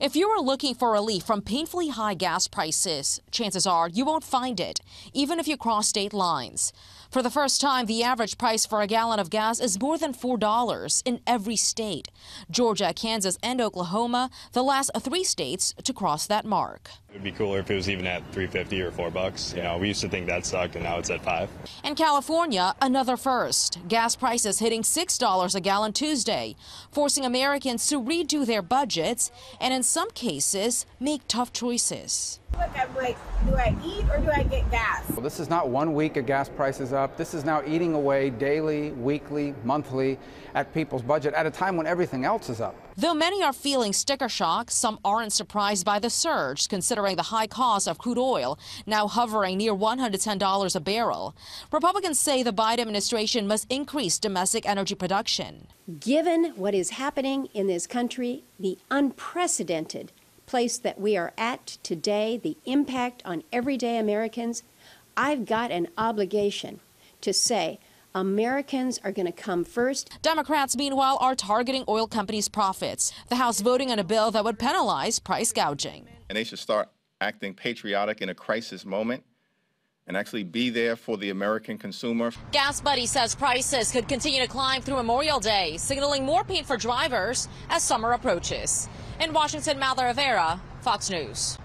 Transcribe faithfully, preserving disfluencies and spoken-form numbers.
If you are looking for relief from painfully high gas prices, chances are you won't find it, even if you cross state lines. For the first time, the average price for a gallon of gas is more than four dollars in every state. Georgia, Kansas, and Oklahoma, the last three states to cross that mark. It would be cooler if it was even at three fifty or four bucks. You know, we used to think that sucked, and now it's at five. In California, another first. Gas prices hitting six dollars a gallon Tuesday, forcing Americans to redo their budgets and in some cases make tough choices. Look, I'm like, do I eat or do I get gas? Well, this is not one week of gas prices up. This is now eating away daily, weekly, monthly at people's budget at a time when everything else is up. Though many are feeling sticker shock, some aren't surprised by the surge, considering the high cost of crude oil, now hovering near one hundred ten dollars a barrel. Republicans say the Biden administration must increase domestic energy production. Given what is happening in this country, the unprecedented place that we are at today, the impact on everyday Americans, I've got an obligation to say Americans are going to come first. Democrats, meanwhile, are targeting oil companies' profits. The House voting on a bill that would penalize price gouging. And they should start acting patriotic in a crisis moment and actually be there for the American consumer. GasBuddy says prices could continue to climb through Memorial Day, signaling more pain for drivers as summer approaches. In Washington, Malara Vera, Fox News.